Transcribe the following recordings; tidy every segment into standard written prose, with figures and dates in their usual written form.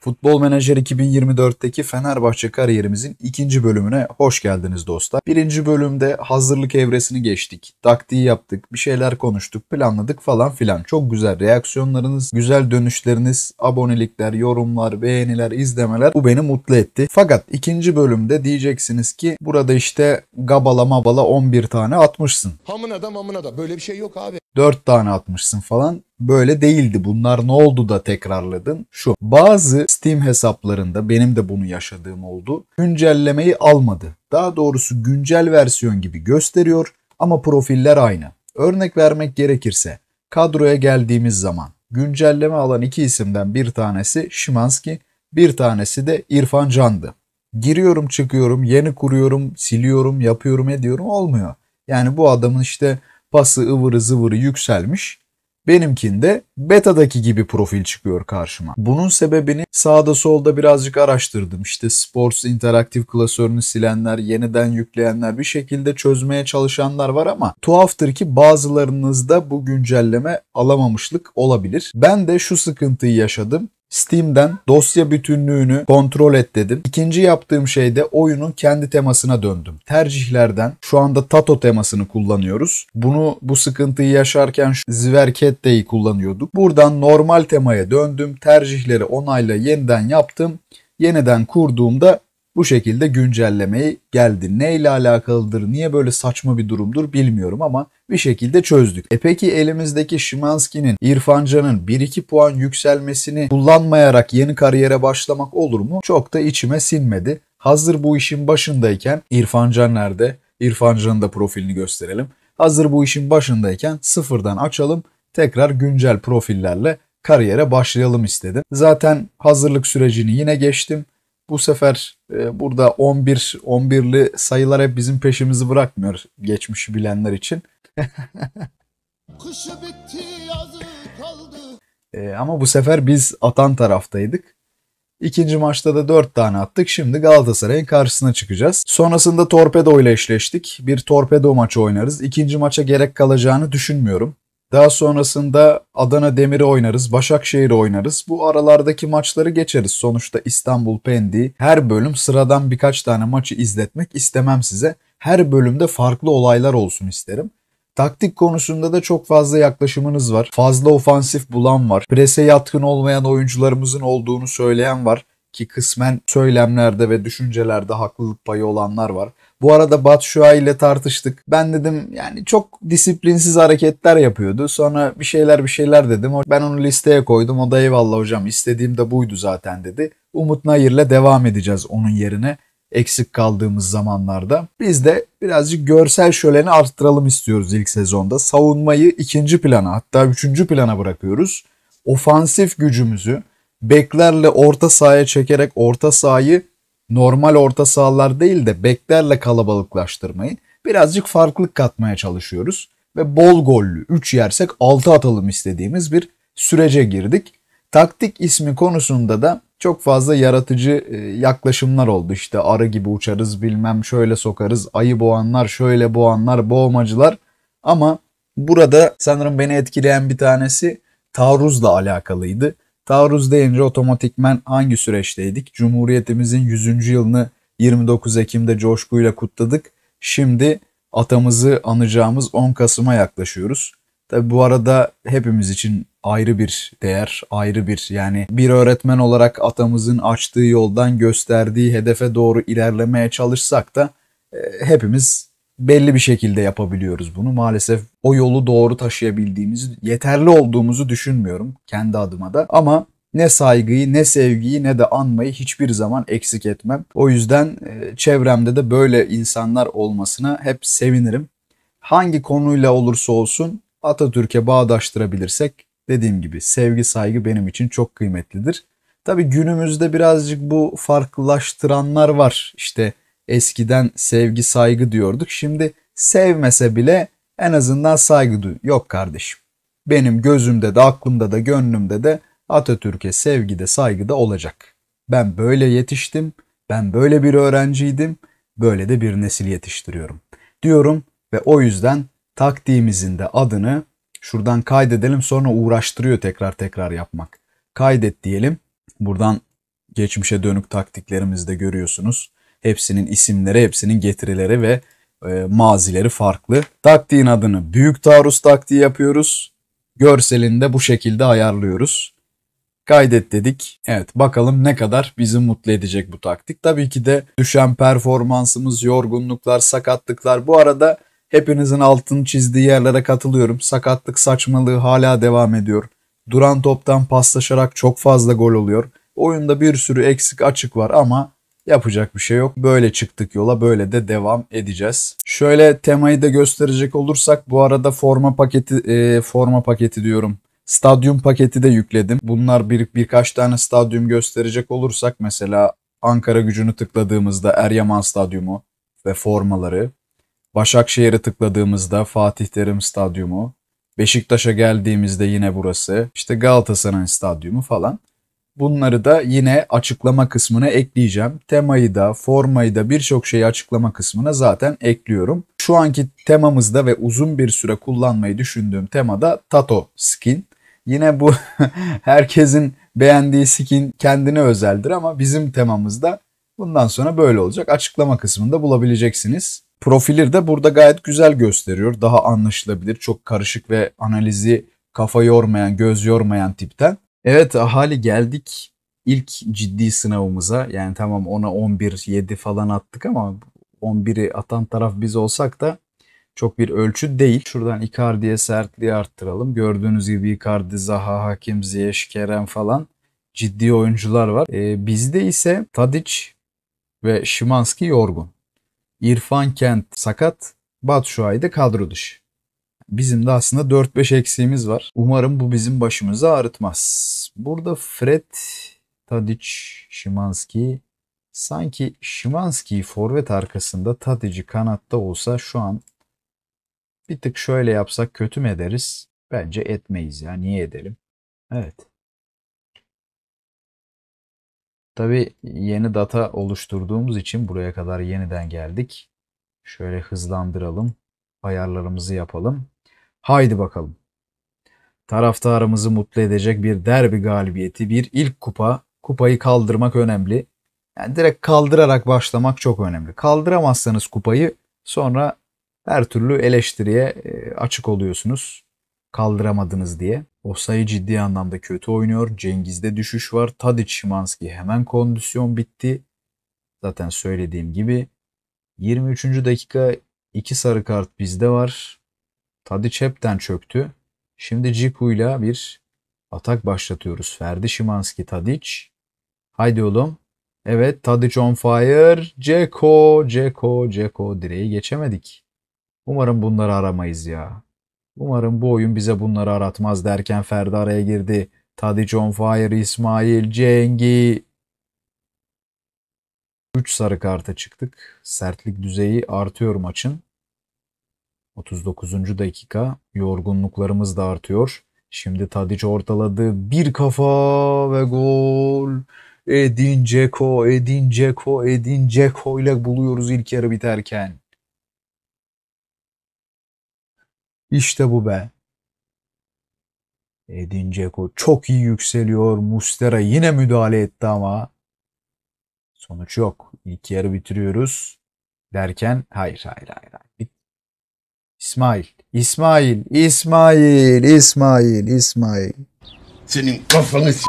Futbol Menajer 2024'teki Fenerbahçe kariyerimizin ikinci bölümüne hoş geldiniz dostlar. Birinci bölümde hazırlık evresini geçtik, taktiği yaptık, bir şeyler konuştuk, planladık falan filan. Çok güzel reaksiyonlarınız, güzel dönüşleriniz, abonelikler, yorumlar, beğeniler, izlemeler bu beni mutlu etti. Fakat ikinci bölümde diyeceksiniz ki burada işte gabala mabala 11 tane atmışsın. Hamına da böyle bir şey yok abi. 4 tane atmışsın falan. Böyle değildi. Bunlar ne oldu da tekrarladın? Şu. Bazı Steam hesaplarında benim de bunu yaşadığım oldu. Güncellemeyi almadı. Daha doğrusu güncel versiyon gibi gösteriyor ama profiller aynı. Örnek vermek gerekirse kadroya geldiğimiz zaman güncelleme alan iki isimden bir tanesi Szymański, bir tanesi de İrfan Can'dı. Giriyorum, çıkıyorum, yeni kuruyorum, siliyorum, yapıyorum, ediyorum, olmuyor. Yani bu adamın işte pası ıvırı zıvırı yükselmiş. Benimkinde beta'daki gibi profil çıkıyor karşıma. Bunun sebebini sağda solda birazcık araştırdım. İşte Sports interaktif klasörünü silenler, yeniden yükleyenler, bir şekilde çözmeye çalışanlar var ama tuhaftır ki bazılarınızda bu güncelleme alamamışlık olabilir. Ben de şu sıkıntıyı yaşadım. Steam'den dosya bütünlüğünü kontrol et dedim. İkinci yaptığım şeyde oyunun kendi temasına döndüm. Tercihlerden şu anda Tato temasını kullanıyoruz. Bu sıkıntıyı yaşarken Zverkette'yi kullanıyorduk. Buradan normal temaya döndüm. Tercihleri onayla yeniden yaptım. Yeniden kurduğumda bu şekilde güncellemeyi geldi. Neyle alakalıdır, niye böyle saçma bir durumdur bilmiyorum ama bir şekilde çözdük. E peki elimizdeki Szymański'nin, İrfan Can'ın 1-2 puan yükselmesini kullanmayarak yeni kariyere başlamak olur mu? Çok da içime sinmedi. Hazır bu işin başındayken, İrfan Can nerede? İrfan Can'ın da profilini gösterelim. Hazır bu işin başındayken sıfırdan açalım, tekrar güncel profillerle kariyere başlayalım istedim. Zaten hazırlık sürecini yine geçtim. Bu sefer burada 11'li sayılar hep bizim peşimizi bırakmıyor geçmişi bilenler için. Kışı bitti, yazı kaldı. Ama bu sefer biz atan taraftaydık. İkinci maçta da 4 tane attık. Şimdi Galatasaray'ın karşısına çıkacağız. Sonrasında Torpedo ile eşleştik. Bir Torpedo maçı oynarız. İkinci maça gerek kalacağını düşünmüyorum. Daha sonrasında Adana Demir'i oynarız, Başakşehir'i oynarız. Bu aralardaki maçları geçeriz. Sonuçta İstanbul Pendik'i her bölüm sıradan birkaç tane maçı izletmek istemem size. Her bölümde farklı olaylar olsun isterim. Taktik konusunda da çok fazla yaklaşımınız var. Fazla ofansif bulan var. Prese yatkın olmayan oyuncularımızın olduğunu söyleyen var. Ki kısmen söylemlerde ve düşüncelerde haklılık payı olanlar var. Bu arada Batshuayi ile tartıştık. Ben dedim yani çok disiplinsiz hareketler yapıyordu. Sonra bir şeyler dedim. Ben onu listeye koydum. O da eyvallah hocam istediğim de buydu zaten dedi. Umut Nayir ile devam edeceğiz onun yerine eksik kaldığımız zamanlarda. Biz de birazcık görsel şöleni arttıralım istiyoruz ilk sezonda. Savunmayı ikinci plana hatta üçüncü plana bırakıyoruz. Ofansif gücümüzü beklerle orta sahaya çekerek orta sahayı normal orta sahalar değil de beklerle kalabalıklaştırmayı birazcık farklılık katmaya çalışıyoruz. Ve bol gollü 3 yersek 6 atalım istediğimiz bir sürece girdik. Taktik ismi konusunda da çok fazla yaratıcı yaklaşımlar oldu. İşte arı gibi uçarız bilmem şöyle sokarız, ayı boğanlar şöyle boğanlar, boğmacılar. Ama burada sanırım beni etkileyen bir tanesi taarruzla alakalıydı. Taarruz deyince otomatikmen hangi süreçteydik? Cumhuriyetimizin 100. yılını 29 Ekim'de coşkuyla kutladık. Şimdi atamızı anacağımız 10 Kasım'a yaklaşıyoruz. Tabi bu arada hepimiz için ayrı bir değer, ayrı bir yani bir öğretmen olarak atamızın açtığı yoldan gösterdiği hedefe doğru ilerlemeye çalışsak da hepimiz belli bir şekilde yapabiliyoruz bunu. Maalesef o yolu doğru taşıyabildiğimizi, yeterli olduğumuzu düşünmüyorum kendi adıma da. Ama ne saygıyı, ne sevgiyi, ne de anmayı hiçbir zaman eksik etmem. O yüzden çevremde de böyle insanlar olmasına hep sevinirim. Hangi konuyla olursa olsun Atatürk'e bağdaştırabilirsek dediğim gibi sevgi, saygı benim için çok kıymetlidir. Tabii günümüzde birazcık bu farklılaştıranlar var. İşte eskiden sevgi saygı diyorduk. Şimdi sevmese bile en azından saygı duy. Yok kardeşim. Benim gözümde de aklımda da gönlümde de Atatürk'e sevgi de saygı da olacak. Ben böyle yetiştim. Ben böyle bir öğrenciydim. Böyle de bir nesil yetiştiriyorum diyorum ve o yüzden taktiğimizin de adını şuradan kaydedelim. Sonra uğraştırıyor tekrar yapmak. Kaydet diyelim. Buradan geçmişe dönük taktiklerimizde görüyorsunuz. Hepsinin isimleri, hepsinin getirileri ve mazileri farklı. Taktiğin adını büyük taarruz taktiği yapıyoruz. Görselini de bu şekilde ayarlıyoruz. Kaydet dedik. Evet, bakalım ne kadar bizi mutlu edecek bu taktik. Tabii ki de düşen performansımız, yorgunluklar, sakatlıklar. Bu arada hepinizin altını çizdiği yerlere katılıyorum. Sakatlık saçmalığı hala devam ediyor. Duran toptan paslaşarak çok fazla gol oluyor. Oyunda bir sürü eksik açık var ama yapacak bir şey yok. Böyle çıktık yola, böyle de devam edeceğiz. Şöyle temayı da gösterecek olursak, bu arada forma paketi diyorum. Stadyum paketi de yükledim. Bunlar birkaç tane stadyum gösterecek olursak, mesela Ankara Gücü'nü tıkladığımızda Eryaman Stadyumu ve formaları, Başakşehir'i tıkladığımızda Fatih Terim Stadyumu, Beşiktaş'a geldiğimizde yine burası, işte Galatasaray Stadyumu falan. Bunları da yine açıklama kısmına ekleyeceğim. Temayı da, formayı da, birçok şeyi açıklama kısmına zaten ekliyorum. Şu anki temamızda ve uzun bir süre kullanmayı düşündüğüm temada Tato skin. Yine bu herkesin beğendiği skin kendine özeldir ama bizim temamızda bundan sonra böyle olacak. Açıklama kısmında bulabileceksiniz. Profilleri de burada gayet güzel gösteriyor. Daha anlaşılabilir, çok karışık ve analizi kafa yormayan, göz yormayan tipten. Evet ahali, geldik ilk ciddi sınavımıza. Yani tamam, ona 11-7 falan attık ama 11'i atan taraf biz olsak da çok bir ölçü değil. Şuradan Icardi'ye sertliği arttıralım. Gördüğünüz gibi Icardi, Zaha, Hakim, Ziyech, Kerem falan ciddi oyuncular var. Bizde ise Tadić ve Szymański yorgun. İrfan Can sakat, Batshuayi de kadro dışı. Bizim de aslında 4-5 eksiğimiz var. Umarım bu bizim başımızı ağrıtmaz. Burada Fred, Tadić, Szymański. Sanki Szymański forvet arkasında, Tadić'i kanatta olsa şu an bir tık şöyle yapsak kötü mü ederiz? Bence etmeyiz ya. Niye edelim? Evet. Tabii yeni data oluşturduğumuz için buraya kadar yeniden geldik. Şöyle hızlandıralım. Ayarlarımızı yapalım. Haydi bakalım. Taraftarımızı mutlu edecek bir derbi galibiyeti, bir ilk kupa. Kupayı kaldırmak önemli. Yani direkt kaldırarak başlamak çok önemli. Kaldıramazsanız kupayı sonra her türlü eleştiriye açık oluyorsunuz. Kaldıramadınız diye. Osayi ciddi anlamda kötü oynuyor. Cengiz'de düşüş var. Tadić, Szymański hemen kondisyon bitti. Zaten söylediğim gibi 23. dakika 2 sarı kart bizde var. Tadić hepten çöktü. Şimdi Djiku ile bir atak başlatıyoruz. Ferdi, Szymański, Tadić. Haydi oğlum. Evet, Tadić on fire. Dzeko. Direği geçemedik. Umarım bunları aramayız ya. Umarım bu oyun bize bunları aratmaz derken Ferdi araya girdi. Tadić on fire, İsmail, Cengiz. 3 sarı karta çıktık. Sertlik düzeyi artıyor maçın. 39. dakika. Yorgunluklarımız da artıyor. Şimdi Tadić ortaladı. Bir kafa ve gol. Edin Dzeko ile buluyoruz ilk yarı biterken. İşte bu be. Edin Dzeko çok iyi yükseliyor. Mustera yine müdahale etti ama sonuç yok. İlk yarı bitiriyoruz derken hayır. İsmail. Senin kafanı s***.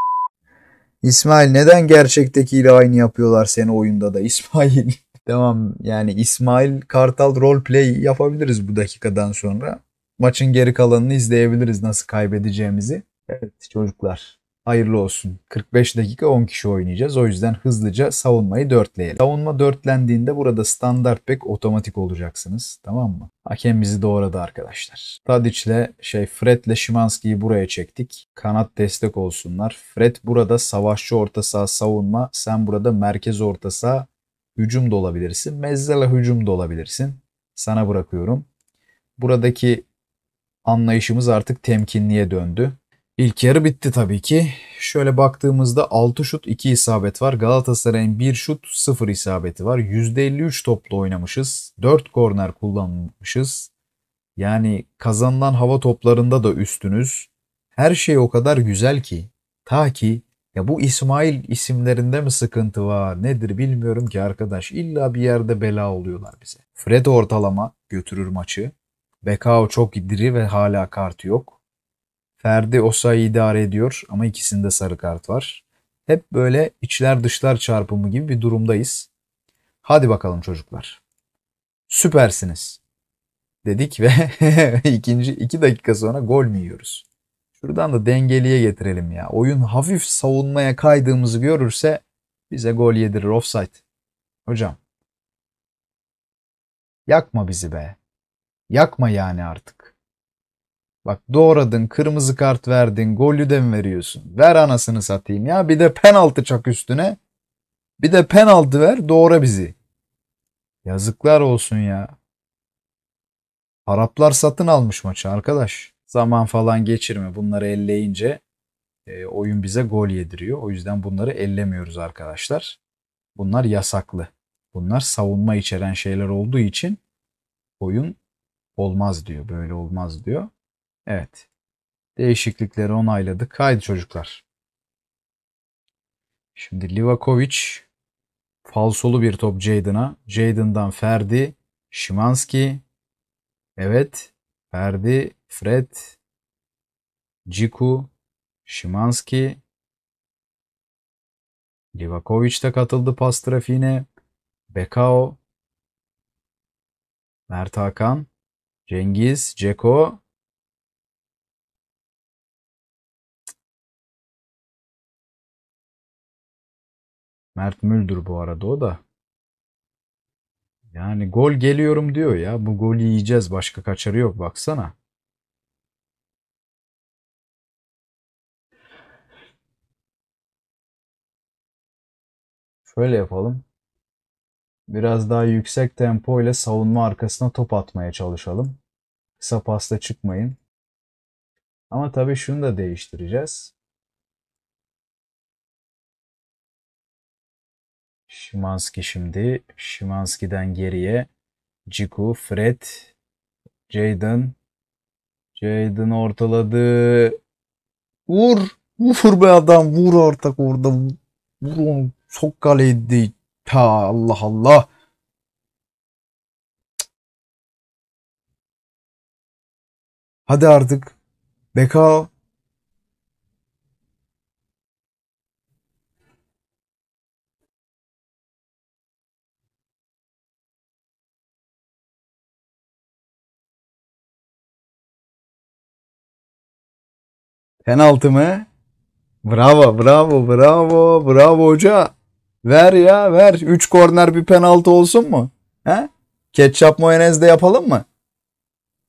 İsmail, neden gerçektekiyle aynı yapıyorlar seni oyunda da İsmail? Tamam, yani İsmail Kartal roleplay yapabiliriz bu dakikadan sonra. Maçın geri kalanını izleyebiliriz, nasıl kaybedeceğimizi. Evet çocuklar, hayırlı olsun. 45 dakika 10 kişi oynayacağız. O yüzden hızlıca savunmayı dörtleyelim. Savunma dörtlendiğinde burada standart bek otomatik olacaksınız. Tamam mı? Hakem bizi doğradı arkadaşlar. Tadić'le Fred'le Szymański'yi buraya çektik. Kanat destek olsunlar. Fred burada savaşçı orta saha, savunma. Sen burada merkez orta saha, hücum da olabilirsin. Mezzala hücum da olabilirsin. Sana bırakıyorum. Buradaki anlayışımız artık temkinliğe döndü. İlk yarı bitti tabii ki. Şöyle baktığımızda 6 şut 2 isabet var. Galatasaray'ın 1 şut 0 isabeti var. %53 toplu oynamışız. 4 korner kullanmışız. Yani kazanılan hava toplarında da üstünüz. Her şey o kadar güzel ki. Ta ki Ya bu İsmail isimlerinde mi sıkıntı var nedir bilmiyorum ki arkadaş. İlla bir yerde bela oluyorlar bize. Fred ortalama götürür maçı. Bekao çok diri ve hala kartı yok. Ferdi Osayi idare ediyor ama ikisinde sarı kart var. Hep böyle içler dışlar çarpımı gibi bir durumdayız. Hadi bakalım çocuklar. Süpersiniz dedik ve ikinci 2 dakika sonra gol mü yiyoruz? Şuradan da dengeliye getirelim ya. Oyun hafif savunmaya kaydığımızı görürse bize gol yedirir. Offside. Hocam. Yakma bizi be. Yakma yani artık. Bak doğradın, kırmızı kart verdin, golü de mi veriyorsun? Ver anasını satayım ya. Bir de penaltı çak üstüne. Bir de penaltı ver, doğra bizi. Yazıklar olsun ya. Araplar satın almış maçı arkadaş. Zaman falan geçirme. Bunları elleyince oyun bize gol yediriyor. O yüzden bunları ellemiyoruz arkadaşlar. Bunlar yasaklı. Bunlar savunma içeren şeyler olduğu için oyun olmaz diyor. Böyle olmaz diyor. Evet. Değişiklikleri onayladık. Haydi çocuklar. Şimdi Livakovic falsolu bir top Jadon'a. Jadon'dan Ferdi, Szymański. Evet. Ferdi, Fred, Djiku, Szymański, Livakovic de katıldı pas trafiğine. Bekao, Mert Hakan, Cengiz, Dzeko. Mert Müldür bu arada o da. Yani gol geliyorum diyor ya. Bu golü yiyeceğiz. Başka kaçarı yok. Baksana. Şöyle yapalım. Biraz daha yüksek tempo ile savunma arkasına top atmaya çalışalım. Kısa pasta çıkmayın. Ama tabii şunu da değiştireceğiz. Szymański şimdi. Szymański'den geriye. Djiku, Fred, Jadon. Jadon ortaladı. Vur. Vur be adam. Vur ortak orada. Vur onu. Sok kaleydi. Ta Allah Allah. Hadi artık. Bekao. Penaltı mı? Bravo, bravo, bravo, bravo hoca. Ver ya, ver. 3 korner bir penaltı olsun mu? He? Ketçap mayonez de yapalım mı?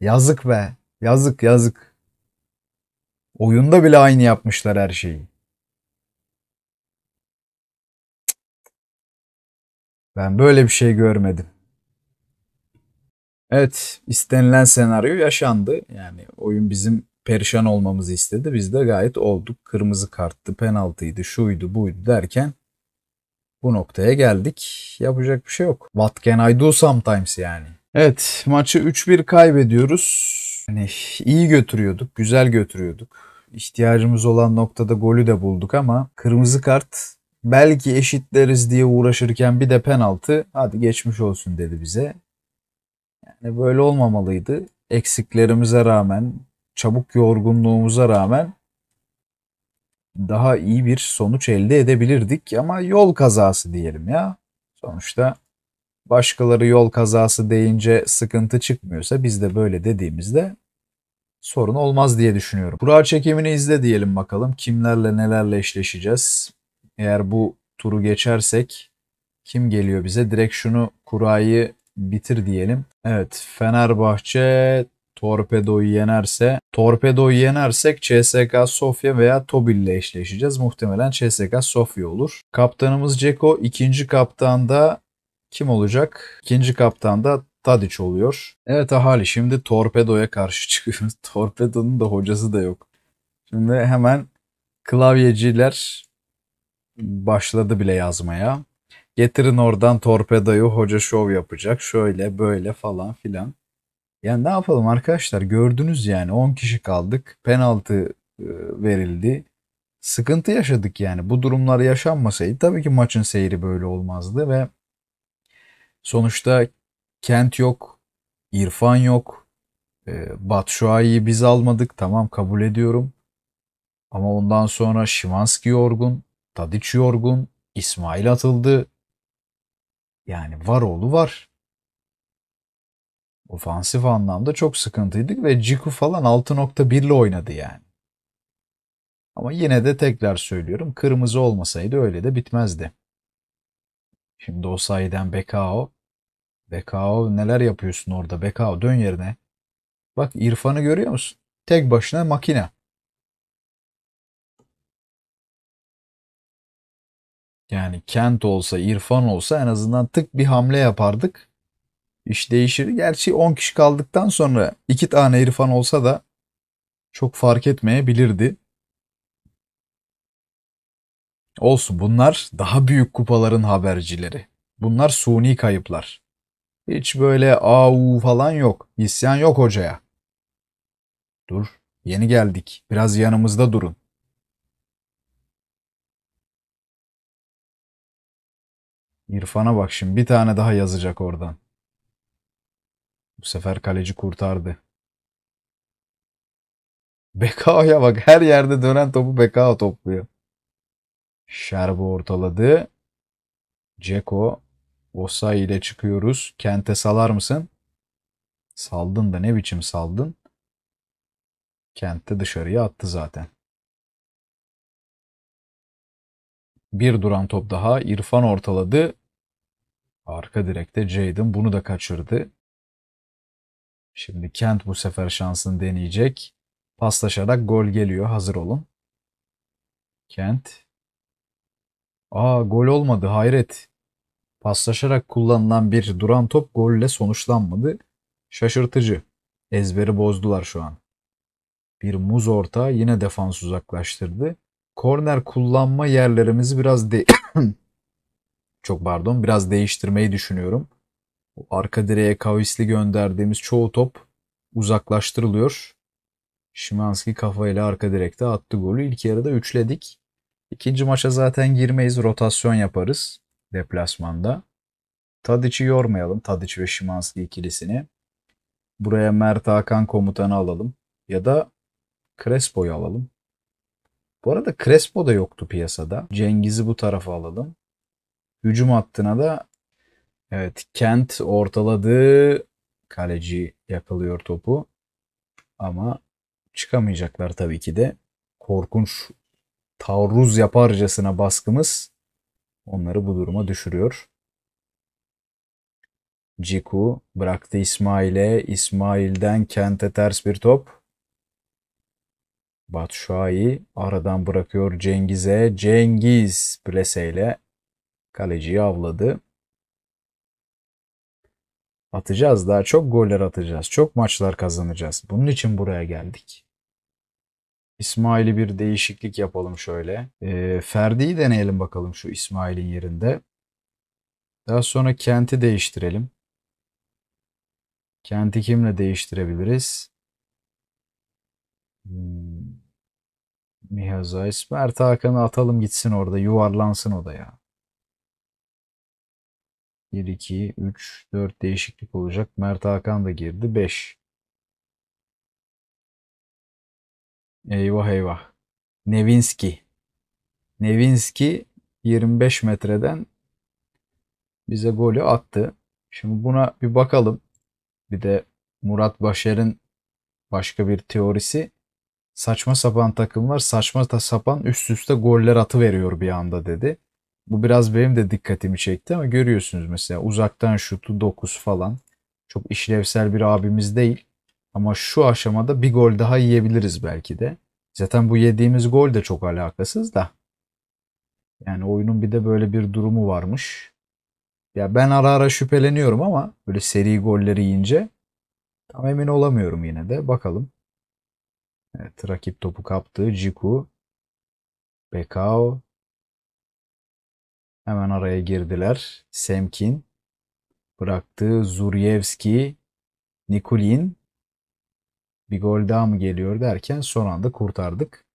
Yazık be. Yazık, yazık. Oyunda bile aynı yapmışlar her şeyi. Ben böyle bir şey görmedim. Evet, istenilen senaryo yaşandı. Yani oyun bizim perişan olmamızı istedi. Biz de gayet olduk. Kırmızı karttı, penaltıydı, şuydu, buydu derken bu noktaya geldik. Yapacak bir şey yok. What can I do sometimes yani. Evet, maçı 3-1 kaybediyoruz. Yani iyi götürüyorduk, güzel götürüyorduk. İhtiyacımız olan noktada golü de bulduk ama kırmızı kart belki eşitleriz diye uğraşırken bir de penaltı. Hadi geçmiş olsun dedi bize. Yani böyle olmamalıydı. Eksiklerimize rağmen, çabuk yorgunluğumuza rağmen daha iyi bir sonuç elde edebilirdik ama yol kazası diyelim ya. Sonuçta başkaları yol kazası deyince sıkıntı çıkmıyorsa biz de böyle dediğimizde sorun olmaz diye düşünüyorum. Kura çekimini izle diyelim bakalım kimlerle nelerle eşleşeceğiz. Eğer bu turu geçersek kim geliyor bize? Direkt şunu kurayı bitir diyelim. Evet, Fenerbahçe Torpedo'yu yenersek CSK Sofya veya Tobil ile eşleşeceğiz. Muhtemelen CSK Sofya olur. Kaptanımız Dzeko. İkinci kaptan da kim olacak? İkinci kaptan da Tadić oluyor. Evet ahali, şimdi Torpedo'ya karşı çıkıyoruz. Torpedo'nun da hocası da yok. Şimdi hemen klavyeciler başladı bile yazmaya. Getirin oradan Torpedo'yu, hoca şov yapacak. Şöyle böyle falan filan. Yani ne yapalım arkadaşlar, gördünüz yani 10 kişi kaldık, penaltı verildi, sıkıntı yaşadık yani. Bu durumlar yaşanmasaydı tabii ki maçın seyri böyle olmazdı ve sonuçta Kent yok, İrfan yok, Batshuayi'yi biz almadık, tamam kabul ediyorum. Ama ondan sonra Szymański yorgun, Tadić yorgun, İsmail atıldı. Yani var oğlu var. Ofansif anlamda çok sıkıntıydık ve Djiku falan 6.1 ile oynadı yani. Ama yine de tekrar söylüyorum, kırmızı olmasaydı öyle de bitmezdi. Şimdi Osayi'den Bekao. Bekao neler yapıyorsun orada? Bekao dön yerine. Bak İrfan'ı görüyor musun? Tek başına makine. Yani Kent olsa, İrfan olsa en azından tık bir hamle yapardık. İş değişir. Gerçi 10 kişi kaldıktan sonra 2 tane İrfan olsa da çok fark etmeyebilirdi. Olsun, bunlar daha büyük kupaların habercileri. Bunlar suni kayıplar. Hiç böyle au falan yok. İsyan yok hocaya. Dur, yeni geldik. Biraz yanımızda durun. İrfan'a bak şimdi, bir tane daha yazacak oradan. Bu sefer kaleci kurtardı. Bekao'ya bak, her yerde dönen topu Bekao topluyor. Şerbo ortaladı. Dzeko. Osayi ile çıkıyoruz. Kent'e salar mısın? Saldın da ne biçim saldın? Kent'te dışarıya attı zaten. Bir duran top daha. İrfan ortaladı. Arka direkte Jayden bunu da kaçırdı. Şimdi Kent bu sefer şansını deneyecek. Paslaşarak gol geliyor. Hazır olun. Kent. Aa, gol olmadı. Hayret. Paslaşarak kullanılan bir duran top golle sonuçlanmadı. Şaşırtıcı. Ezberi bozdular şu an. Bir muz orta, yine defans uzaklaştırdı. Korner kullanma yerlerimizi biraz biraz değiştirmeyi düşünüyorum. Arka direğe kavisli gönderdiğimiz çoğu top uzaklaştırılıyor. Szymański kafayla arka direkte attı golü. İlk yarıda üçledik. İkinci maça zaten girmeyiz. Rotasyon yaparız deplasmanda. Tadić'i yormayalım. Tadić ve Szymański ikilisini. Buraya Mert Hakan komutanı alalım. Ya da Crespo'yu alalım. Bu arada Crespo da yoktu piyasada. Cengiz'i bu tarafa alalım. Hücum hattına da evet, Kent ortaladı. Kaleci yakalıyor topu. Ama çıkamayacaklar tabii ki de. Korkunç taarruz yaparcasına baskımız onları bu duruma düşürüyor. Djiku bıraktı İsmail'e. İsmail'den Kent'e ters bir top. Batshuayi aradan bırakıyor Cengiz'e. Cengiz pleseyle kaleciyi avladı. Atacağız, daha çok goller atacağız. Çok maçlar kazanacağız. Bunun için buraya geldik. İsmail'i bir değişiklik yapalım şöyle. Ferdi'yi deneyelim bakalım şu İsmail'in yerinde. Daha sonra Kent'i değiştirelim. Kent'i kimle değiştirebiliriz? Mihazayis. Mert Hakan'ı atalım gitsin orada. Yuvarlansın o da ya. 1, 2, 3, 4 değişiklik olacak. Mert Hakan da girdi. 5. Eyvah eyvah. Nevinski. Nevinski 25 metreden bize golü attı. Şimdi buna bir bakalım. Bir de Murat Başer'in başka bir teorisi. Saçma sapan takımlar saçma sapan üst üste goller atıveriyor bir anda dedi. Bu biraz benim de dikkatimi çekti ama görüyorsunuz mesela uzaktan şutu 9 falan. Çok işlevsel bir abimiz değil. Ama şu aşamada bir gol daha yiyebiliriz belki de. Zaten bu yediğimiz gol de çok alakasız da. Yani oyunun bir de böyle bir durumu varmış. Ya ben ara ara şüpheleniyorum ama böyle seri golleri yiyince tam emin olamıyorum yine de. Bakalım. Evet, rakip topu kaptı. Djiku. Bekao. Hemen araya girdiler. Semkin. Bıraktı. Zurievski. Nikulin. Bir gol daha mı geliyor derken son anda kurtardık.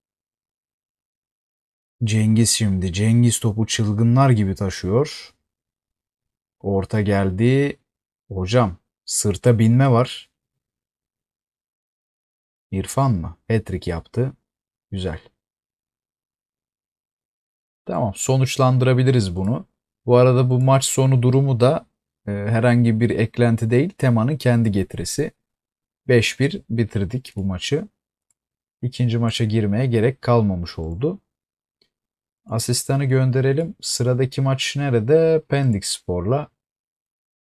Cengiz şimdi. Cengiz topu çılgınlar gibi taşıyor. Orta geldi. Hocam sırta binme var. İrfan mı? Hat-trick yaptı. Güzel. Tamam, sonuçlandırabiliriz bunu. Bu arada bu maç sonu durumu da herhangi bir eklenti değil. Temanın kendi getirisi. 5-1 bitirdik bu maçı. İkinci maça girmeye gerek kalmamış oldu. Asistanı gönderelim. Sıradaki maç nerede? Pendikspor'la.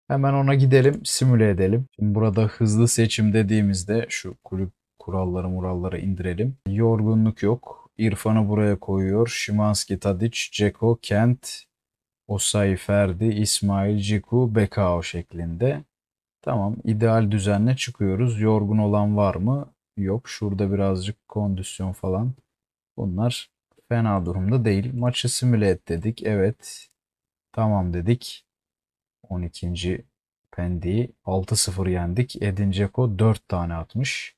Hemen ona gidelim. Simüle edelim. Şimdi burada hızlı seçim dediğimizde şu kulüp kuralları indirelim. Yorgunluk yok. İrfan'ı buraya koyuyor. Szymański, Tadić, Dzeko, Kent, Osayi, Ferdi, İsmail, Djiku, Bekao şeklinde. Tamam, ideal düzenle çıkıyoruz. Yorgun olan var mı? Yok. Şurada birazcık kondisyon falan. Bunlar fena durumda değil. Maçı simüle et dedik. Evet. Tamam dedik. 12. Pendik'i 6-0 yendik. Edin Dzeko 4 tane atmış.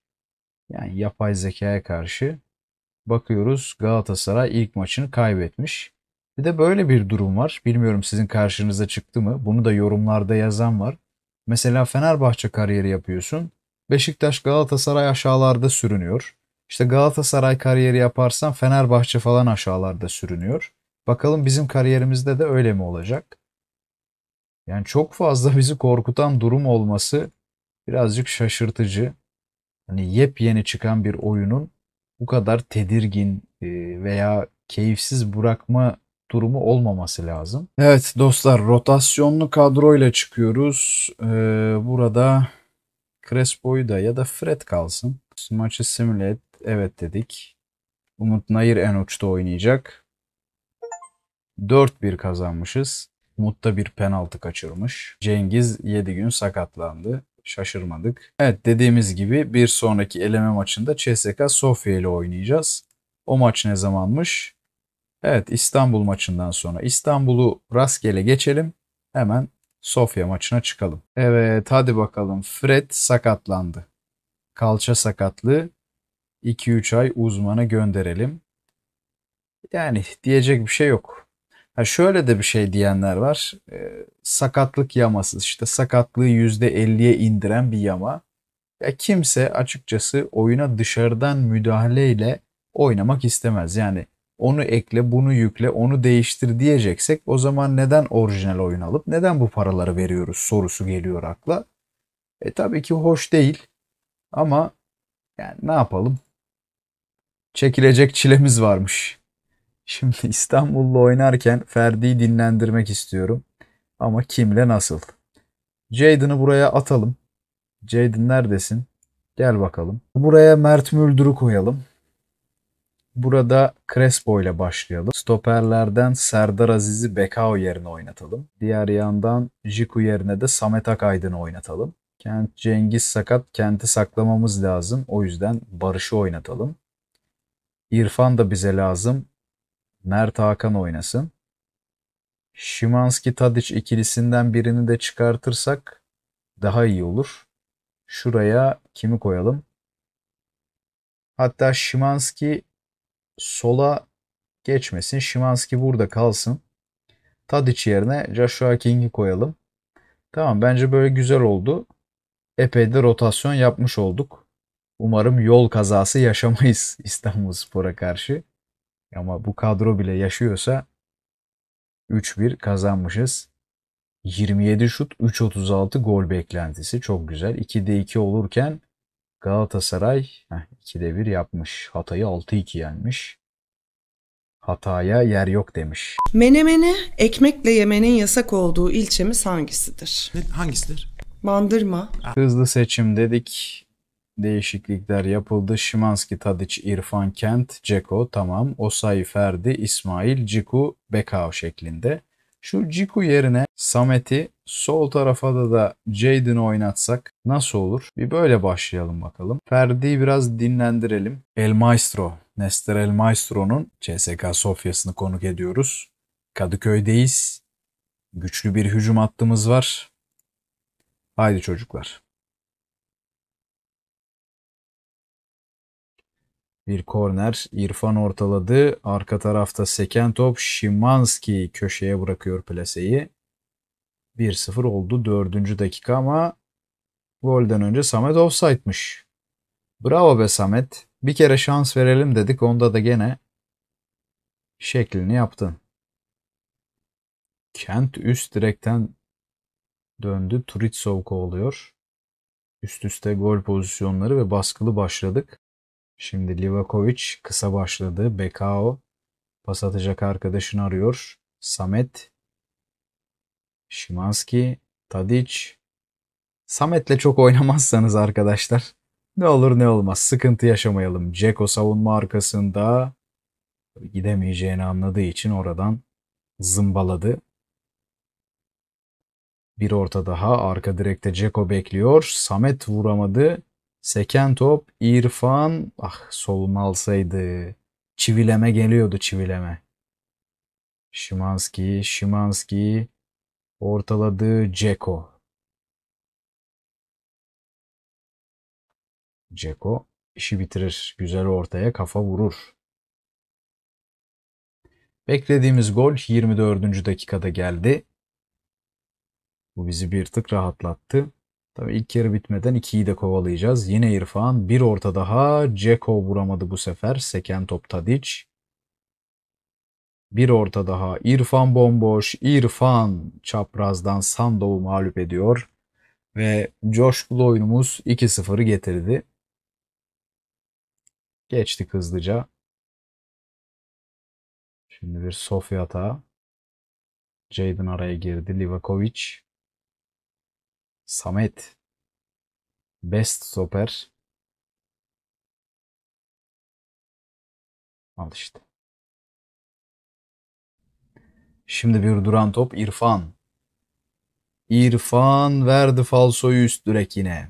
Yani yapay zekaya karşı bakıyoruz. Galatasaray ilk maçını kaybetmiş. Bir de böyle bir durum var. Bilmiyorum sizin karşınıza çıktı mı? Bunu da yorumlarda yazan var. Mesela Fenerbahçe kariyeri yapıyorsun. Beşiktaş, Galatasaray aşağılarda sürünüyor. İşte Galatasaray kariyeri yaparsan Fenerbahçe falan aşağılarda sürünüyor. Bakalım bizim kariyerimizde de öyle mi olacak? Yani çok fazla bizi korkutan durum olması birazcık şaşırtıcı. Hani yepyeni çıkan bir oyunun bu kadar tedirgin veya keyifsiz bırakma durumu olmaması lazım. Evet dostlar, rotasyonlu kadroyla çıkıyoruz. Burada Crespo'yu da ya da Fred kalsın. Maçı simüle et. Evet dedik. Umut Nayir en uçta oynayacak. 4-1 kazanmışız. Umut da bir penaltı kaçırmış. Cengiz 7 gün sakatlandı. Şaşırmadık. Evet, dediğimiz gibi bir sonraki eleme maçında CSK Sofya ile oynayacağız. O maç ne zamanmış? Evet, İstanbul maçından sonra. İstanbul'u rastgele geçelim. Hemen Sofya maçına çıkalım. Evet, hadi bakalım. Fred sakatlandı. Kalça sakatlığı. 2-3 ay uzmana gönderelim. Yani diyecek bir şey yok. Ha, şöyle de bir şey diyenler var. Sakatlık yaması. İşte sakatlığı %50'ye indiren bir yama. Ya kimse açıkçası oyuna dışarıdan müdahaleyle oynamak istemez. Yani onu ekle, bunu yükle, onu değiştir diyeceksek o zaman neden orijinal oyun alıp neden bu paraları veriyoruz sorusu geliyor akla. Tabii ki hoş değil ama yani ne yapalım? Çekilecek çilemiz varmış. Şimdi İstanbul'la oynarken Ferdi'yi dinlendirmek istiyorum. Ama kimle nasıl? Jayden'ı buraya atalım. Jayden neredesin? Gel bakalım. Buraya Mert Müldür'ü koyalım. Burada Crespo ile başlayalım. Stoperlerden Serdar Aziz'i Bekao yerine oynatalım. Diğer yandan Djiku yerine de Samet Akaydın'ı oynatalım. Kent, Cengiz sakat. Kent'i saklamamız lazım. O yüzden Barış'ı oynatalım. İrfan da bize lazım. Mert Hakan oynasın. Szymański, Tadić ikilisinden birini de çıkartırsak daha iyi olur. Şuraya kimi koyalım? Hatta Szymański sola geçmesin. Szymański burada kalsın. Tadić yerine Joshua King'i koyalım. Tamam, bence böyle güzel oldu. Epey de rotasyon yapmış olduk. Umarım yol kazası yaşamayız İstanbulspor'a karşı. Ama bu kadro bile yaşıyorsa 3-1 kazanmışız. 27 şut, 3.36 gol beklentisi. Çok güzel. 2'de 2 olurken Galatasaray 2'de 1 yapmış. Hatay'ı 6-2 yenmiş. Hataya yer yok demiş. Menemene, ekmekle yemenin yasak olduğu ilçemiz hangisidir? Hangisidir? Bandırma. Hızlı seçim dedik. Değişiklikler yapıldı. Szymański, Tadić, İrfan, Kent, Dzeko, tamam. Osayi, Ferdi, İsmail, Djiku, Bekao şeklinde. Şu Djiku yerine Samet'i, sol tarafa da Jayden'ı oynatsak nasıl olur? Bir böyle başlayalım bakalım. Ferdi'yi biraz dinlendirelim. El Maestro, Nestor El Maestro'nun CSK Sofya'sını konuk ediyoruz. Kadıköy'deyiz. Güçlü bir hücum hattımız var. Haydi çocuklar. Bir korner. İrfan ortaladı. Arka tarafta seken top. Szymański köşeye bırakıyor plaseyi. 1-0 oldu 4. dakika ama golden önce Samet offside'mış. Bravo be Samet. Bir kere şans verelim dedik. Onda da gene şeklini yaptın. Kent üst direkten döndü. Turitsov kovalıyor. Üst üste gol pozisyonları ve baskılı başladık. Şimdi Livakovic kısa başladı. Bekao pas atacak arkadaşını arıyor. Samet. Szymański. Tadić. Samet'le çok oynamazsanız arkadaşlar ne olur ne olmaz sıkıntı yaşamayalım. Dzeko savunma arkasında gidemeyeceğini anladığı için oradan zımbaladı. Bir orta daha. Arka direkte Dzeko bekliyor. Samet vuramadı. Seken top. İrfan. Ah, soluma alsaydı. Çivileme geliyordu, çivileme. Szymański. Ortaladı. Dzeko işi bitirir. Güzel ortaya kafa vurur. Beklediğimiz gol 24. dakikada geldi. Bu bizi bir tık rahatlattı. Tabii ilk yarı bitmeden 2'yi de kovalayacağız. Yine İrfan. Bir orta daha. Dzeko vuramadı bu sefer. Seken top Tadić. Bir orta daha. İrfan bomboş. İrfan çaprazdan Sandov'u mağlup ediyor. Ve coşkulu oyunumuz 2-0'ı getirdi. Geçtik hızlıca. Şimdi bir Sofya hata. Jadon araya girdi. Livakovic. Samet. Best stoper. Al işte. Şimdi bir duran top. İrfan verdi falsoyu üst direk yine.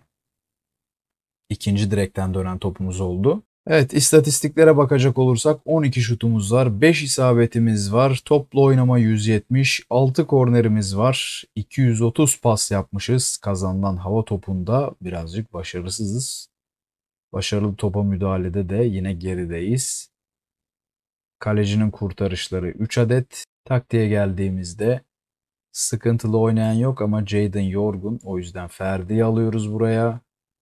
İkinci direkten dönen topumuz oldu. Evet, istatistiklere bakacak olursak 12 şutumuz var, 5 isabetimiz var, toplu oynama 170, 6 kornerimiz var, 230 pas yapmışız. Kazanılan hava topunda birazcık başarısızız. Başarılı topa müdahalede de yine gerideyiz. Kalecinin kurtarışları 3 adet. Taktiğe geldiğimizde sıkıntılı oynayan yok ama Jadon yorgun. O yüzden Ferdi'yi alıyoruz buraya.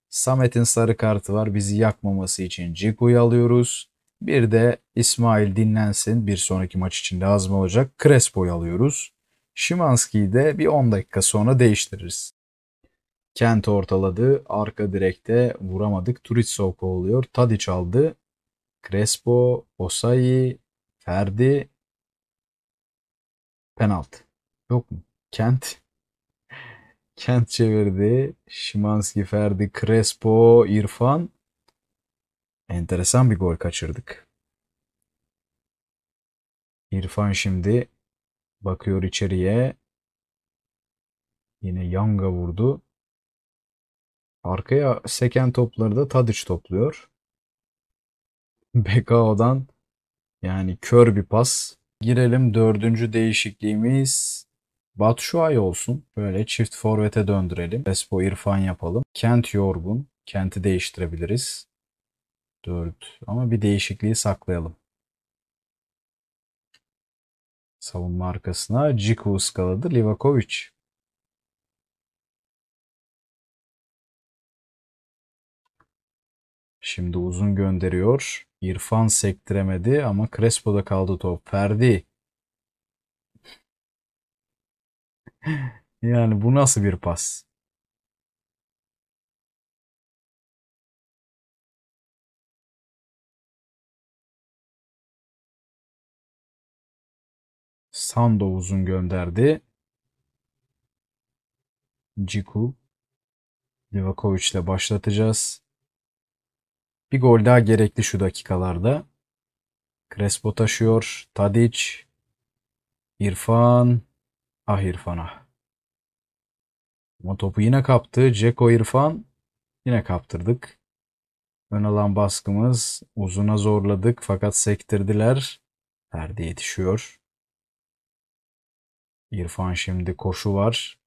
Samet'in sarı kartı var. Bizi yakmaması için Djiku'yu alıyoruz. Bir de İsmail dinlensin. Bir sonraki maç için lazım olacak. Crespo'yu alıyoruz. Szymański'yi de bir 10 dakika sonra değiştiririz. Kent ortaladı. Arka direkte vuramadık. Turitsov kovalıyor. Tadić aldı. Crespo, Osayi, Ferdi. Penaltı. Yok mu? Kent çevirdi. Szymański, Ferdi, Crespo, İrfan. Enteresan bir gol kaçırdık. İrfan şimdi bakıyor içeriye. Yine Yanga vurdu. Arkaya seken topları da Tadić topluyor. Bekao'dan yani kör bir pas. Girelim 4. değişikliğimiz. Batshuayi olsun. Böyle çift forvete döndürelim. Crespo, İrfan yapalım. Kent yorgun. Kent'i değiştirebiliriz. 4. Ama bir değişikliği saklayalım. Savunma arkasına Djiku ıskaladı. Livakovic. Şimdi uzun gönderiyor. İrfan sektiremedi ama Crespo'da kaldı top. Ferdi. Yani bu nasıl bir pas? Sando uzun gönderdi. Djiku. Livakovic ile başlatacağız. Bir gol daha gerekli şu dakikalarda. Crespo taşıyor. Tadić. İrfan. Ah İrfan ah. Ama topu yine kaptı. Dzeko, İrfan. Yine kaptırdık. Ön alan baskımız. Uzuna zorladık fakat sektirdiler. Ferdi yetişiyor. İrfan şimdi koşu var.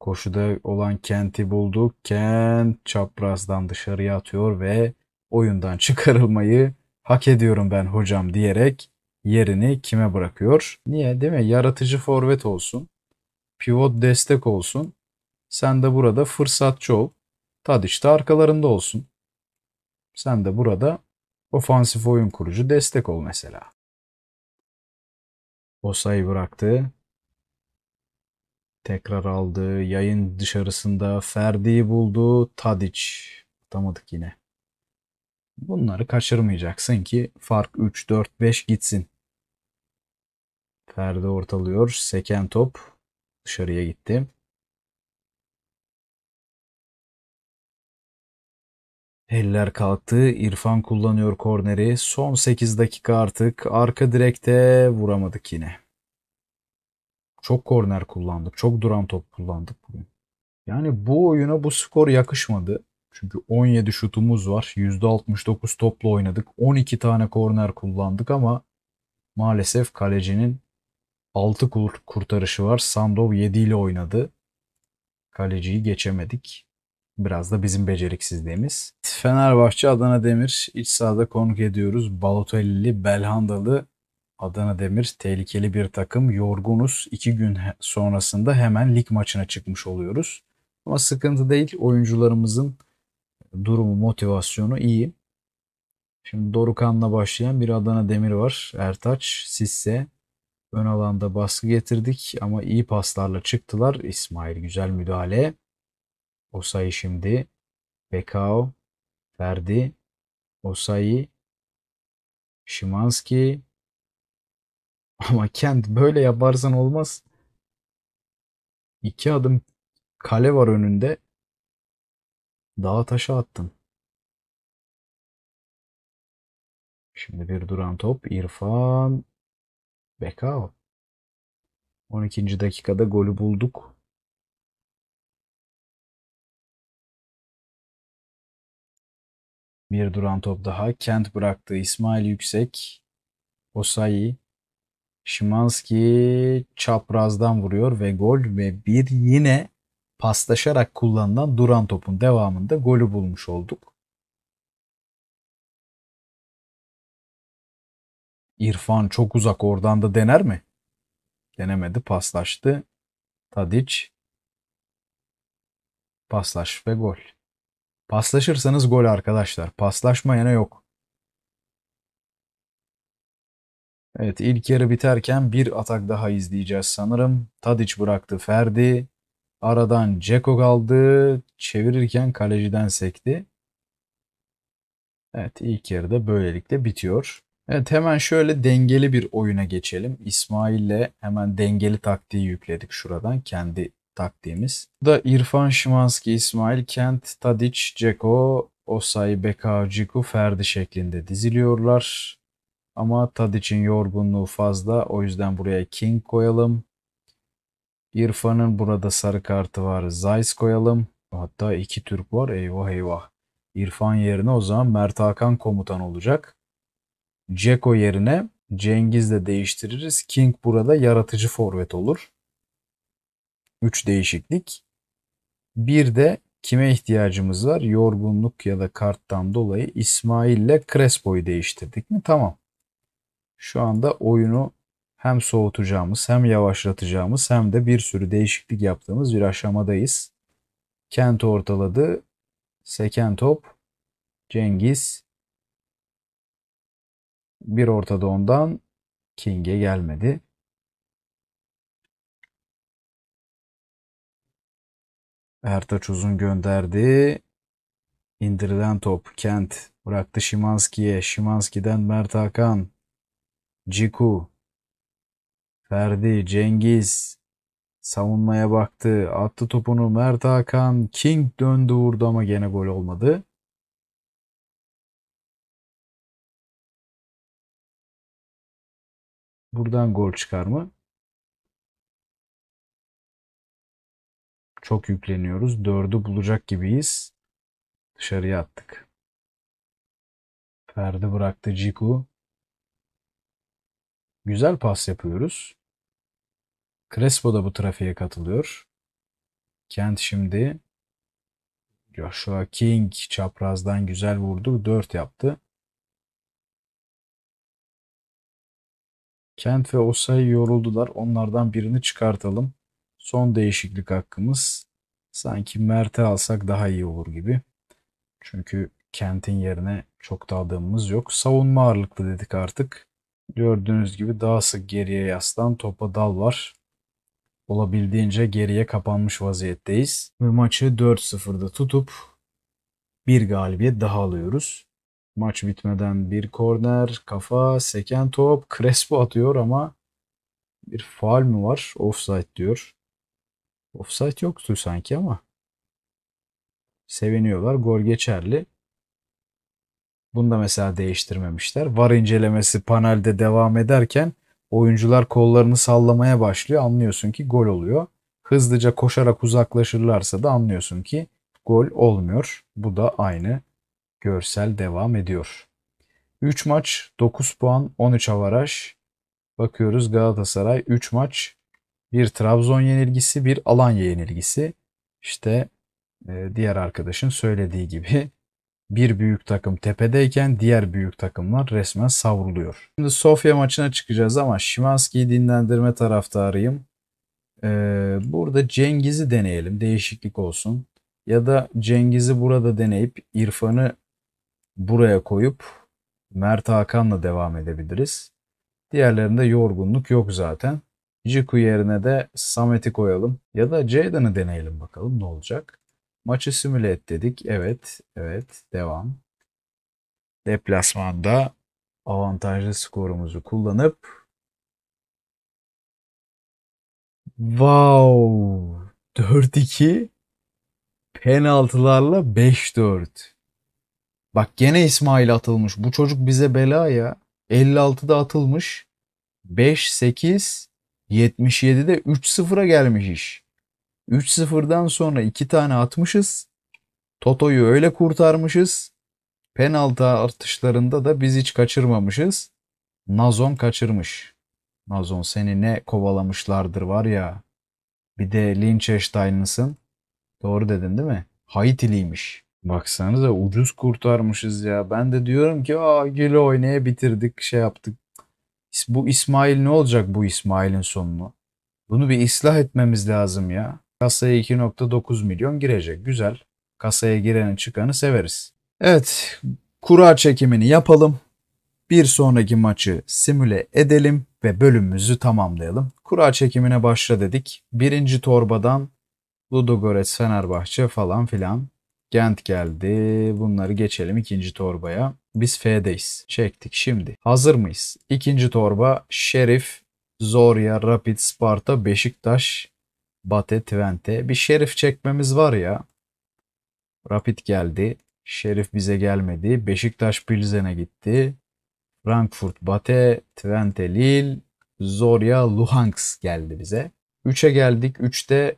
Koşuda olan Kent'i bulduk. Kent çaprazdan dışarıya atıyor ve oyundan çıkarılmayı hak ediyorum ben hocam diyerek yerini kime bırakıyor? Niye değil mi? Yaratıcı forvet olsun, pivot destek olsun, sen de burada fırsatçı ol. Tadić de arkalarında olsun. Sen de burada ofansif oyun kurucu destek ol mesela. Osayi bıraktı. Tekrar aldı. Yayın dışarısında Ferdi'yi buldu. Tadić. Atamadık yine. Bunları kaçırmayacaksın ki fark 3-4-5 gitsin. Ferdi ortalıyor. Seken top dışarıya gitti. Eller kalktı. İrfan kullanıyor korneri. Son 8 dakika artık. Arka direkte vuramadık yine. Çok korner kullandık. Çok duran top kullandık bugün. Yani bu oyuna bu skor yakışmadı. Çünkü 17 şutumuz var. %69 topla oynadık. 12 tane korner kullandık ama maalesef kalecinin 6 kurtarışı var. Sandov 7 ile oynadı. Kaleciyi geçemedik. Biraz da bizim beceriksizliğimiz. Fenerbahçe Adana Demir iç sahada konuk ediyoruz. Balotelli'li, Belhandalı Adana Demir tehlikeli bir takım. Yorgunuz. 2 gün sonrasında hemen lig maçına çıkmış oluyoruz. Ama sıkıntı değil. Oyuncularımızın durumu, motivasyonu iyi. Şimdi Dorukan'la başlayan bir Adana Demir var. Ertaç, Sisse. Ön alanda baskı getirdik ama iyi paslarla çıktılar. İsmail güzel müdahale. Osayi şimdi. Bekao. Ferdi. Osayi. Szymański. Ama Kent böyle yaparsan olmaz. 2 adım kale var önünde. Dağa taşa attın. Şimdi bir duran top. İrfan. Bekao. 12. dakikada golü bulduk. Bir duran top daha. Kent bıraktı. İsmail Yüksek. Osayi. Szymański çaprazdan vuruyor ve gol ve bir yine paslaşarak kullanılan duran topun devamında golü bulmuş olduk. İrfan çok uzak, oradan da dener mi? Denemedi, paslaştı. Tadić. Paslaş ve gol. Paslaşırsanız gol arkadaşlar. Paslaşmayana yok. Evet, ilk yarı biterken bir atak daha izleyeceğiz sanırım. Tadić bıraktı, Ferdi. Aradan Dzeko kaldı. Çevirirken kaleciden sekti. Evet, ilk yarı da böylelikle bitiyor. Evet, hemen şöyle dengeli bir oyuna geçelim. İsmail'le hemen dengeli taktiği yükledik şuradan. Kendi taktiğimiz. Bu da İrfan, Szymański, İsmail, Kent, Tadić, Dzeko, Osayi, Bekao, Djiku, Ferdi şeklinde diziliyorlar. Ama Tadić'in yorgunluğu fazla. O yüzden buraya King koyalım. İrfan'ın burada sarı kartı var. Zayis koyalım. Hatta 2 Türk var. Eyvah eyvah. İrfan yerine o zaman Mert Hakan komutan olacak. Dzeko yerine Cengiz'le değiştiririz. King burada yaratıcı forvet olur. 3 değişiklik. Bir de kime ihtiyacımız var? Yorgunluk ya da karttan dolayı İsmail'le Crespo'yu değiştirdik mi? Tamam. Şu anda oyunu hem soğutacağımız, hem yavaşlatacağımız, hem de bir sürü değişiklik yaptığımız bir aşamadayız. Kent ortaladı. Seken top. Cengiz. Bir ortada ondan. King'e gelmedi. Ertaç uzun gönderdi. İndirilen top. Kent bıraktı Szymański'ye. Szymański'den Mert Hakan. Djiku. Ferdi, Cengiz savunmaya baktı. Attı topunu Mert Hakan. King döndü vurdu ama gene gol olmadı. Buradan gol çıkar mı? Çok yükleniyoruz. 4'ü bulacak gibiyiz. Dışarıya attık. Ferdi bıraktı Djiku. Güzel pas yapıyoruz. Crespo da bu trafiğe katılıyor. Kent şimdi. Joshua King çaprazdan güzel vurdu. 4 yaptı. Kent ve Osayi yoruldular. Onlardan birini çıkartalım. Son değişiklik hakkımız. Sanki Mert'i alsak daha iyi olur gibi. Çünkü Kent'in yerine çok da adamımız yok. Savunma ağırlıklı dedik artık. Gördüğünüz gibi daha sık geriye yaslan, topa dal var. Olabildiğince geriye kapanmış vaziyetteyiz. Ve maçı 4-0'da tutup bir galibiyet daha alıyoruz. Maç bitmeden bir korner, kafa, seken top, Crespo atıyor ama bir faul mü var? Offside diyor. Offside yoktu sanki ama seviniyorlar. Gol geçerli. Bunu da mesela değiştirmemişler. VAR incelemesi panelde devam ederken oyuncular kollarını sallamaya başlıyor. Anlıyorsun ki gol oluyor. Hızlıca koşarak uzaklaşırlarsa da anlıyorsun ki gol olmuyor. Bu da aynı görsel devam ediyor. 3 maç, 9 puan, 13 avaraj. Bakıyoruz Galatasaray 3 maç. Bir Trabzon yenilgisi, bir Alanya yenilgisi. İşte diğer arkadaşın söylediği gibi bir büyük takım tepedeyken diğer büyük takımlar resmen savruluyor. Şimdi Sofya maçına çıkacağız ama Szymański'yi dinlendirme taraftarıyım. Burada Cengiz'i deneyelim, değişiklik olsun. Ya da Cengiz'i burada deneyip İrfan'ı buraya koyup Mert Hakan'la devam edebiliriz. Diğerlerinde yorgunluk yok zaten. Djiku yerine de Samet'i koyalım. Ya da Jayden'ı deneyelim bakalım ne olacak. Maçı simüle et dedik. Evet. Devam. Deplasmanda avantajlı skorumuzu kullanıp wow! 4-2 penaltılarla 5-4. Bak gene İsmail atılmış. Bu çocuk bize bela ya. 56'da atılmış. 5-8 77'de 3-0'a gelmiş iş. 3-0'dan sonra 2 tane atmışız. Toto'yu öyle kurtarmışız. Penaltı artışlarında da biz hiç kaçırmamışız. Nazon kaçırmış. Nazon seni ne kovalamışlardır var ya. Bir de Liechtenstein'lısın. Doğru dedim değil mi? Haitiliymiş. Baksanıza ucuz kurtarmışız ya. Ben de diyorum ki güle oynaya bitirdik şey yaptık. Bu İsmail ne olacak bu İsmail'in sonunu? Bunu bir ıslah etmemiz lazım ya. Kasaya 2.9 milyon girecek. Güzel. Kasaya gireni çıkanı severiz. Evet. Kura çekimini yapalım. Bir sonraki maçı simüle edelim ve bölümümüzü tamamlayalım. Kura çekimine başla dedik. Birinci torbadan Ludogorets, Fenerbahçe falan filan. Gent geldi. Bunları geçelim ikinci torbaya. Biz F'deyiz. Çektik şimdi. Hazır mıyız? İkinci torba Şerif, Zorya, Rapid, Sparta, Beşiktaş, Bate, Twente. Bir Şerif çekmemiz var ya. Rapid geldi. Şerif bize gelmedi. Beşiktaş Pilsen'e gitti. Frankfurt, Bate, Twente, Lille, Zorya, Luhansk geldi bize. 3'e geldik. 3'te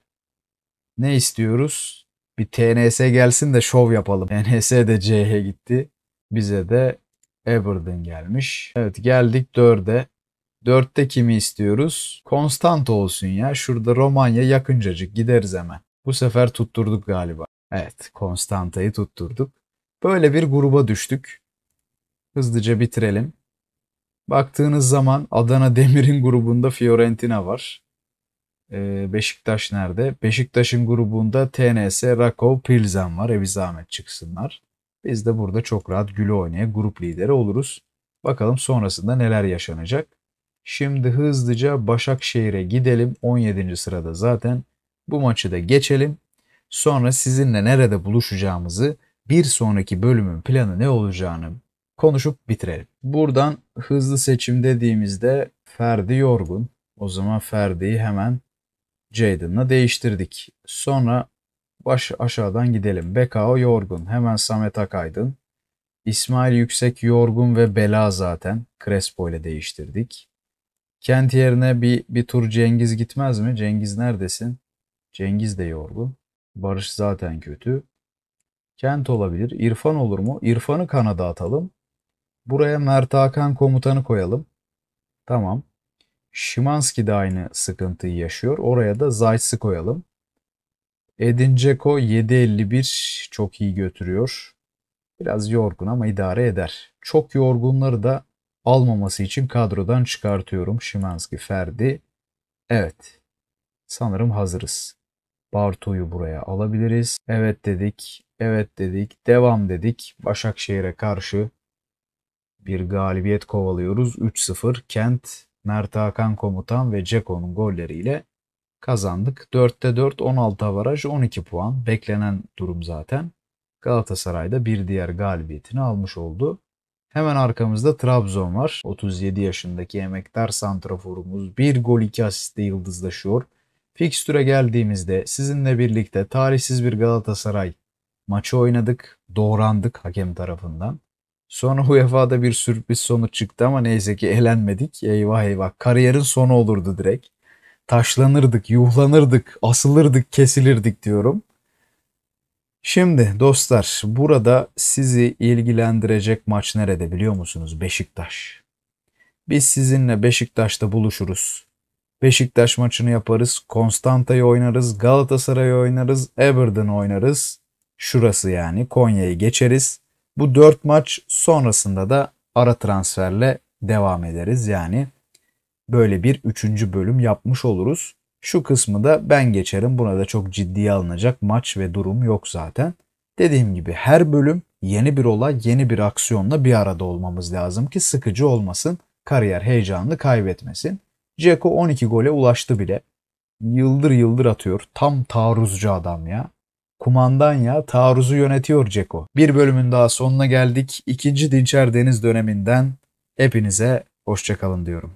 ne istiyoruz? Bir TNS gelsin de şov yapalım. TNS de C'ye gitti. Bize de Everton gelmiş. Evet geldik 4'e. 4'te kimi istiyoruz? Konstanta olsun ya. Şurada Romanya yakıncacık. Gideriz hemen. Bu sefer tutturduk galiba. Evet. Konstanta'yı tutturduk. Böyle bir gruba düştük. Hızlıca bitirelim. Baktığınız zaman Adana Demir'in grubunda Fiorentina var. Beşiktaş nerede? Beşiktaş'ın grubunda TNS, Rakov, Pilsen var. Bir zahmet çıksınlar. Biz de burada çok rahat güle oynaya grup lideri oluruz. Bakalım sonrasında neler yaşanacak. Şimdi hızlıca Başakşehir'e gidelim. 17. sırada zaten. Bu maçı da geçelim. Sonra sizinle nerede buluşacağımızı, bir sonraki bölümün planı ne olacağını konuşup bitirelim. Buradan hızlı seçim dediğimizde Ferdi yorgun. O zaman Ferdi'yi hemen Jayden'la değiştirdik. Sonra aşağıdan gidelim. Bekao yorgun. Hemen Samet Akaydın. İsmail Yüksek yorgun ve bela zaten. Crespo ile değiştirdik. Kent yerine bir tur Cengiz gitmez mi? Cengiz neredesin? Cengiz de yorgun. Barış zaten kötü. Kent olabilir. İrfan olur mu? İrfan'ı kanada atalım. Buraya Mert Hakan komutanı koyalım. Tamam. Szymański de aynı sıkıntıyı yaşıyor. Oraya da Zajc'ı koyalım. Edin Dzeko 7.51 çok iyi götürüyor. Biraz yorgun ama idare eder. Çok yorgunları da almaması için kadrodan çıkartıyorum. Szymański, Ferdi. Evet. Sanırım hazırız. Bartu'yu buraya alabiliriz. Evet dedik. Evet dedik. Devam dedik. Başakşehir'e karşı bir galibiyet kovalıyoruz. 3-0. Kent, Mert Hakan komutan ve Dzeko'nun golleriyle kazandık. 4'te 4, 16 avaraj, 12 puan. Beklenen durum zaten. Galatasaray'da bir diğer galibiyetini almış oldu. Hemen arkamızda Trabzon var. 37 yaşındaki emektar santraforumuz 1 gol 2 asiste yıldızlaşıyor. Fikstüre geldiğimizde sizinle birlikte tarihsiz bir Galatasaray maçı oynadık. Doğrandık hakem tarafından. Sonra UEFA'da bir sürpriz sonuç çıktı ama neyse ki elenmedik. Eyvah eyvah, kariyerin sonu olurdu direkt. Taşlanırdık, yuhlanırdık, asılırdık, kesilirdik diyorum. Şimdi dostlar, burada sizi ilgilendirecek maç nerede biliyor musunuz? Beşiktaş. Biz sizinle Beşiktaş'ta buluşuruz. Beşiktaş maçını yaparız. Konstanta'yı oynarız. Galatasaray'ı oynarız. Everton'ı oynarız. Şurası yani. Konya'yı geçeriz. Bu 4 maç sonrasında da ara transferle devam ederiz. Yani böyle bir 3. bölüm yapmış oluruz. Şu kısmı da ben geçerim. Buna da çok ciddiye alınacak maç ve durum yok zaten. Dediğim gibi her bölüm yeni bir olay, yeni bir aksiyonla bir arada olmamız lazım ki sıkıcı olmasın, kariyer heyecanını kaybetmesin. Dzeko 12 gole ulaştı bile. Yıldır yıldır atıyor. Tam taarruzcu adam ya. Kumandan ya, taarruzu yönetiyor Dzeko. Bir bölümün daha sonuna geldik. 2. Dinçer Deniz döneminden hepinize hoşça kalın diyorum.